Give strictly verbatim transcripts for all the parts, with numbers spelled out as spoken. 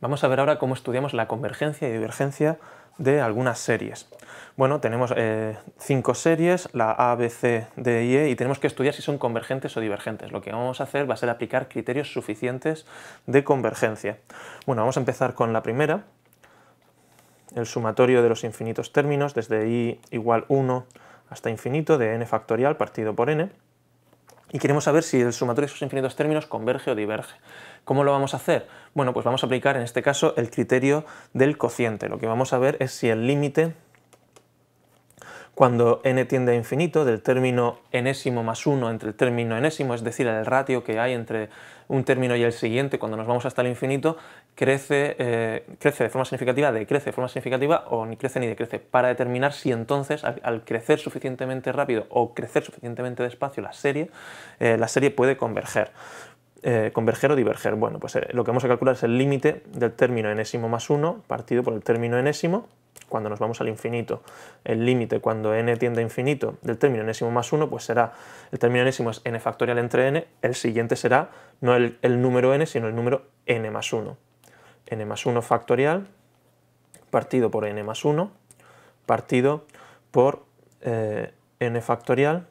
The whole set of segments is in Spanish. Vamos a ver ahora cómo estudiamos la convergencia y divergencia de algunas series. Bueno, tenemos eh, cinco series, la A, B, C, D y E, y tenemos que estudiar si son convergentes o divergentes. Lo que vamos a hacer va a ser aplicar criterios suficientes de convergencia. Bueno, vamos a empezar con la primera, el sumatorio de los infinitos términos, desde i igual uno hasta infinito, de n factorial partido por n. Y queremos saber si el sumatorio de esos infinitos términos converge o diverge. ¿Cómo lo vamos a hacer? Bueno, pues vamos a aplicar en este caso el criterio del cociente. Lo que vamos a ver es si el límite, cuando n tiende a infinito, del término enésimo más uno entre el término enésimo, es decir, el ratio que hay entre un término y el siguiente cuando nos vamos hasta el infinito, crece, eh, crece de forma significativa, decrece de forma significativa o ni crece ni decrece, para determinar si entonces al, al crecer suficientemente rápido o crecer suficientemente despacio la serie, eh, la serie puede converger. Eh, converger o diverger. Bueno, pues eh, lo que vamos a calcular es el límite del término enésimo más uno partido por el término enésimo, cuando nos vamos al infinito. El límite cuando n tiende a infinito del término enésimo más uno, pues será, el término enésimo es n factorial entre n, el siguiente será no el, el número n, sino el número n más uno. N más uno factorial partido por n más uno partido por eh, n factorial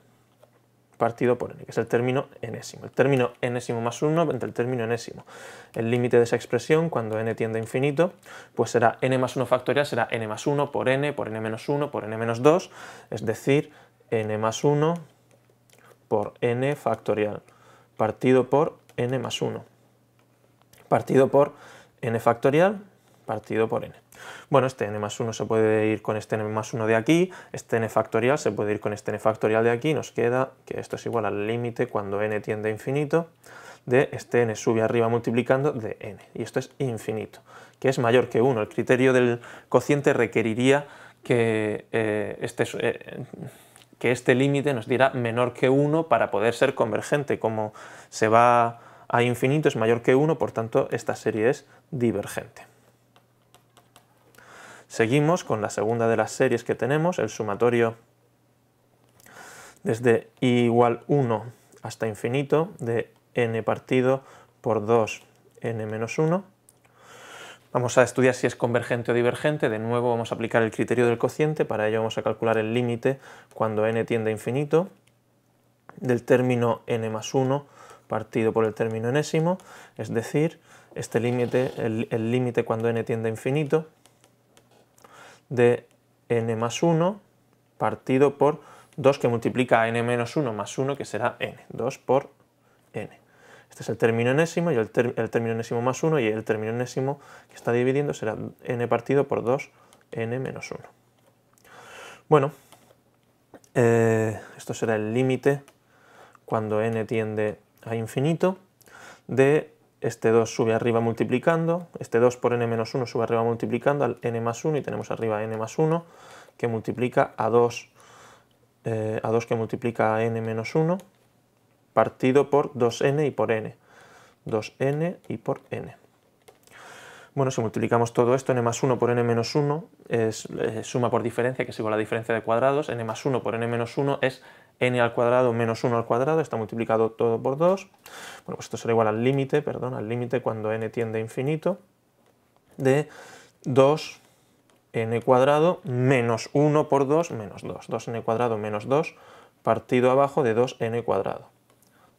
partido por n, que es el término enésimo. El término enésimo más uno entre el término enésimo. El límite de esa expresión, cuando n tiende a infinito, pues será n más uno factorial, será n más uno por n, por n menos uno, por n menos dos, es decir, n más uno por n factorial, partido por n más uno, partido por n factorial, partido por n. Bueno, este n más uno se puede ir con este n más uno de aquí, este n factorial se puede ir con este n factorial de aquí, nos queda que esto es igual al límite cuando n tiende a infinito de este n sube arriba multiplicando de n, y esto es infinito, que es mayor que uno. El criterio del cociente requeriría que eh, este... Eh, que este límite nos diera menor que uno para poder ser convergente. Como se va a infinito es mayor que uno, por tanto esta serie es divergente. Seguimos con la segunda de las series que tenemos, el sumatorio desde i igual uno hasta infinito de n partido por dos n menos uno. Vamos a estudiar si es convergente o divergente. De nuevo vamos a aplicar el criterio del cociente. Para ello vamos a calcular el límite cuando n tiende a infinito del término n más uno partido por el término enésimo, es decir, este límite, el límite cuando n tiende a infinito de n más uno partido por dos que multiplica a n menos uno más uno, que será n, dos por n. Este es el término enésimo y el, el término enésimo más uno, y el término enésimo que está dividiendo será n partido por dos n menos uno. Bueno, eh, esto será el límite cuando n tiende a infinito de este dos sube arriba multiplicando, este dos por n menos uno sube arriba multiplicando al n más uno, y tenemos arriba n más uno que multiplica a dos, eh, a dos que multiplica a n menos uno, partido por dos n y por n, dos n y por n. Bueno, si multiplicamos todo esto, n más uno por n menos uno es eh, suma por diferencia, que es igual a diferencia de cuadrados, n más uno por n menos uno es n al cuadrado menos uno al cuadrado, está multiplicado todo por dos. Bueno, pues esto será igual al límite, perdón, al límite cuando n tiende a infinito de dos n cuadrado menos uno por dos menos dos, dos n cuadrado menos dos partido abajo de dos n cuadrado,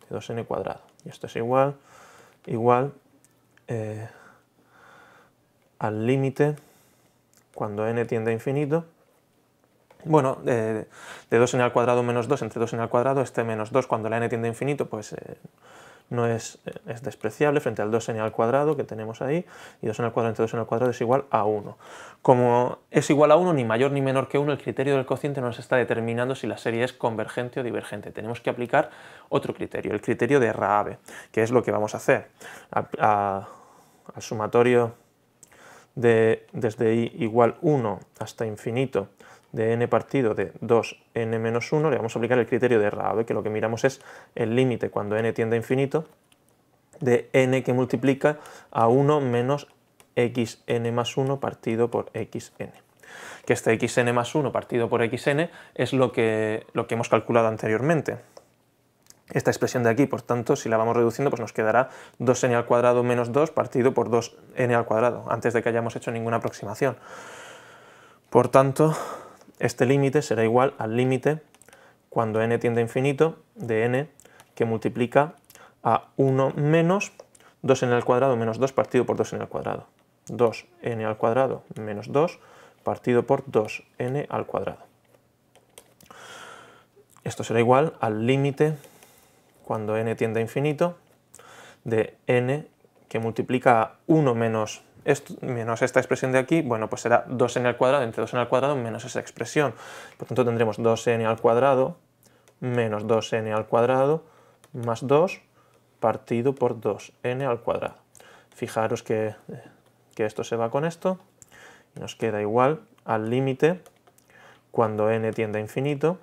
de dos n cuadrado. Y esto es igual, igual eh, al límite cuando n tiende a infinito. Bueno, de, de dos n al cuadrado menos dos entre dos n al cuadrado, este menos dos cuando la n tiende a infinito, pues eh, no es, es despreciable frente al dos n al cuadrado que tenemos ahí, y dos n al cuadrado entre dos n al cuadrado es igual a uno. Como es igual a uno, ni mayor ni menor que uno, el criterio del cociente no nos está determinando si la serie es convergente o divergente. Tenemos que aplicar otro criterio, el criterio de Rabe, que es lo que vamos a hacer. A, a, al sumatorio de desde i igual uno hasta infinito de n partido de dos n menos uno, le vamos a aplicar el criterio de Rabe, que lo que miramos es el límite cuando n tiende a infinito de n que multiplica a uno menos xn más uno partido por xn. Que este xn más uno partido por xn es lo que, lo que hemos calculado anteriormente. esta expresión de aquí, por tanto, si la vamos reduciendo, pues nos quedará dos ene al cuadrado menos dos partido por dos ene al cuadrado, antes de que hayamos hecho ninguna aproximación. Por tanto, este límite será igual al límite, cuando n tiende a infinito, de n que multiplica a uno menos dos ene al cuadrado menos dos partido por dos ene al cuadrado. dos ene al cuadrado menos dos partido por dos ene al cuadrado. Esto será igual al límite, cuando n tiende a infinito, de n que multiplica a uno menos, esto, menos esta expresión de aquí, bueno, pues será dos ene al cuadrado entre dos ene al cuadrado menos esa expresión. Por tanto, tendremos dos ene al cuadrado menos dos ene al cuadrado más dos partido por dos ene al cuadrado. Fijaros que, que esto se va con esto y nos queda igual al límite, cuando n tiende a infinito,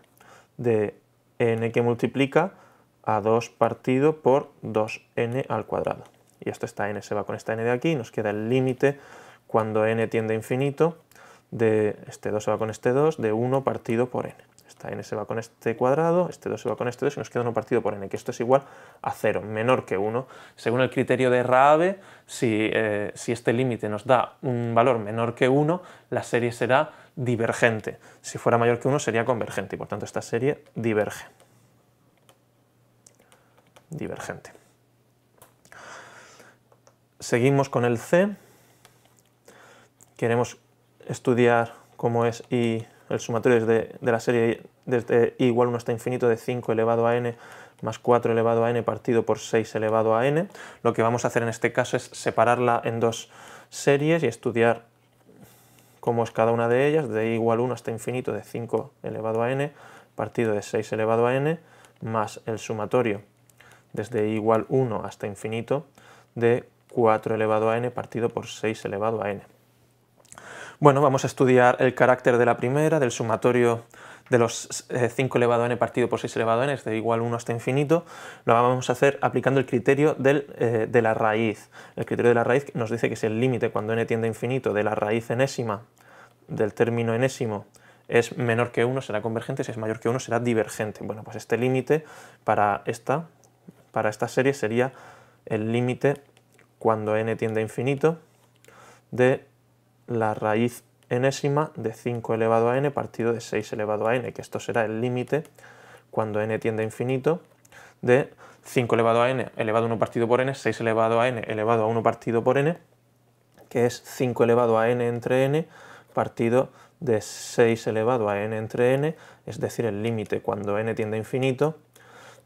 de n que multiplica a dos partido por dos ene al cuadrado. Y esto, esta n se va con esta n de aquí, y nos queda el límite, cuando n tiende a infinito, de este dos se va con este dos, de uno partido por n. Esta n se va con este cuadrado, este dos se va con este dos, y nos queda uno partido por n, que esto es igual a cero, menor que uno. Según el criterio de Rabe, si, eh, si este límite nos da un valor menor que uno, la serie será divergente. Si fuera mayor que uno sería convergente, y por tanto esta serie diverge. Divergente. Seguimos con el C. Queremos estudiar cómo es i, el sumatorio de, de la serie desde i igual uno hasta infinito de cinco elevado a n más cuatro elevado a n partido por seis elevado a n. Lo que vamos a hacer en este caso es separarla en dos series y estudiar cómo es cada una de ellas, de i igual uno hasta infinito de cinco elevado a n partido de seis elevado a n más el sumatorio desde i igual uno hasta infinito de cuatro elevado a n partido por seis elevado a n. Bueno, vamos a estudiar el carácter de la primera, del sumatorio de los cinco elevado a n partido por seis elevado a n, es de igual uno hasta infinito. Lo vamos a hacer aplicando el criterio del, eh, de la raíz. El criterio de la raíz nos dice que si el límite, cuando n tiende a infinito, de la raíz enésima del término enésimo es menor que uno, será convergente; si es mayor que uno, será divergente. Bueno, pues este límite para esta, para esta serie sería el límite, cuando n tiende a infinito, de la raíz enésima de cinco elevado a n partido de seis elevado a n, que esto será el límite, cuando n tiende a infinito, de cinco elevado a n elevado a uno partido por n, seis elevado a n elevado a uno partido por n, que es cinco elevado a n entre n partido de seis elevado a n entre n, es decir, el límite, cuando n tiende a infinito,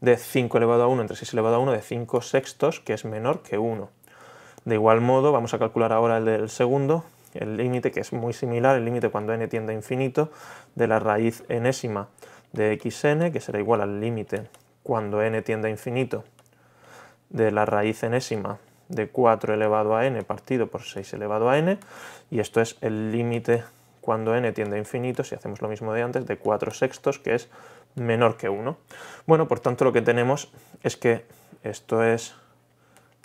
de cinco elevado a uno entre seis elevado a uno de cinco sextos, que es menor que uno. De igual modo, vamos a calcular ahora el del segundo, el límite, que es muy similar, el límite, cuando n tiende a infinito, de la raíz enésima de xn, que será igual al límite, cuando n tiende a infinito, de la raíz enésima de cuatro elevado a n partido por seis elevado a n, y esto es el límite, cuando n tiende a infinito, si hacemos lo mismo de antes, de cuatro sextos, que es menor que uno. Bueno, por tanto, lo que tenemos es que esto es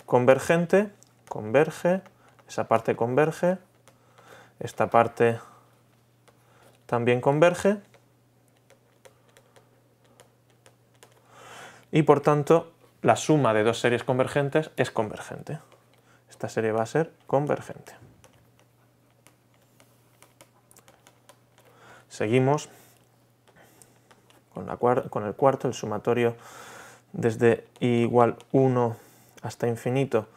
convergente, converge, esa parte converge, esta parte también converge, y por tanto la suma de dos series convergentes es convergente. Esta serie va a ser convergente. Seguimos con, la cuar- con el cuarto, el sumatorio desde i igual uno hasta infinito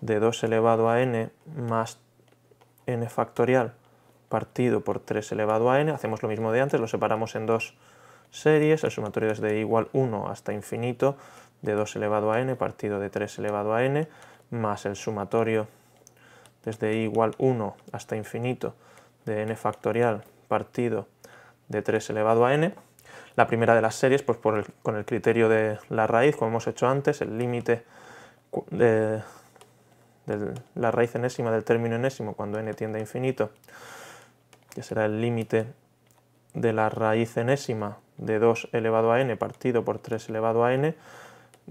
de dos elevado a n más n factorial partido por tres elevado a n. Hacemos lo mismo de antes, lo separamos en dos series, el sumatorio desde i igual uno hasta infinito de dos elevado a n partido de tres elevado a n más el sumatorio desde i igual uno hasta infinito de n factorial partido de tres elevado a n. La primera de las series, pues por el, con el criterio de la raíz, como hemos hecho antes, el límite de, de la raíz enésima del término enésimo, cuando n tiende a infinito, que será el límite de la raíz enésima de dos elevado a n partido por tres elevado a n,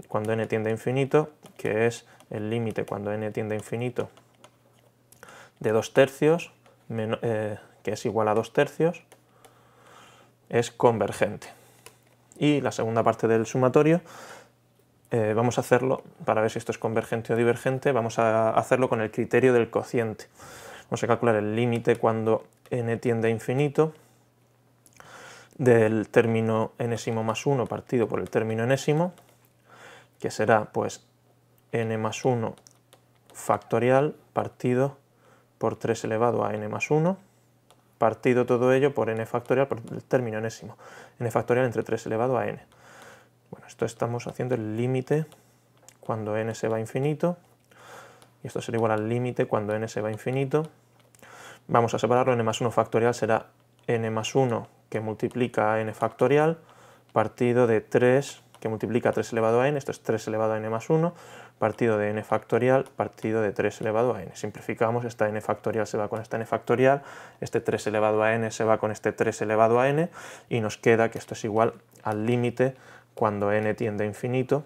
cuando n tiende a infinito, que es el límite, cuando n tiende a infinito, de dos tercios, menos, eh, que es igual a dos tercios, es convergente. Y la segunda parte del sumatorio Eh, vamos a hacerlo, para ver si esto es convergente o divergente, vamos a hacerlo con el criterio del cociente. Vamos a calcular el límite cuando n tiende a infinito del término enésimo más uno partido por el término enésimo, que será pues n más uno factorial partido por tres elevado a n más uno, partido todo ello por n factorial por el término enésimo, n factorial entre tres elevado a n. Bueno, esto estamos haciendo el límite cuando n se va a infinito, y esto será igual al límite cuando n se va a infinito. Vamos a separarlo, n más uno factorial será n más uno que multiplica a n factorial, partido de tres que multiplica a tres elevado a n, esto es tres elevado a n más uno, partido de n factorial, partido de tres elevado a n. Simplificamos, esta n factorial se va con esta n factorial, este tres elevado a n se va con este tres elevado a n, y nos queda que esto es igual al límite cuando n tiende a infinito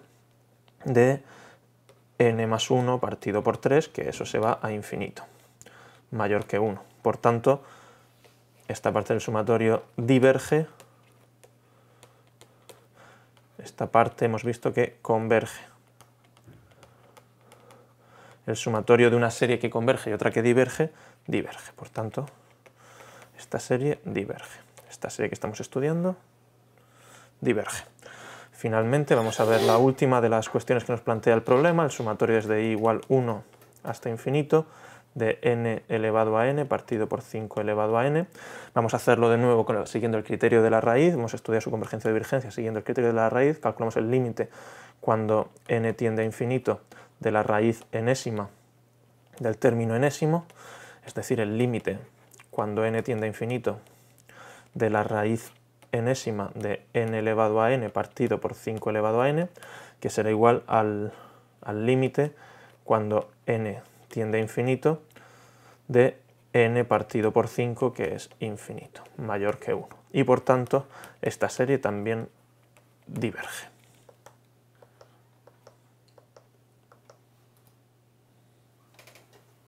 de n más uno partido por tres, que eso se va a infinito, mayor que uno. Por tanto, esta parte del sumatorio diverge, esta parte hemos visto que converge. El sumatorio de una serie que converge y otra que diverge, diverge. Por tanto, esta serie diverge. Esta serie que estamos estudiando, diverge. Finalmente vamos a ver la última de las cuestiones que nos plantea el problema, el sumatorio desde i igual uno hasta infinito de n elevado a n partido por cinco elevado a n. Vamos a hacerlo de nuevo con el, siguiendo el criterio de la raíz, vamos a estudiar su convergencia o divergencia siguiendo el criterio de la raíz, calculamos el límite cuando n tiende a infinito de la raíz enésima del término enésimo, es decir, el límite cuando n tiende a infinito de la raíz enésima de n elevado a n partido por cinco elevado a n, que será igual al límite cuando n tiende a infinito de n partido por cinco, que es infinito, mayor que uno. Y por tanto, esta serie también diverge.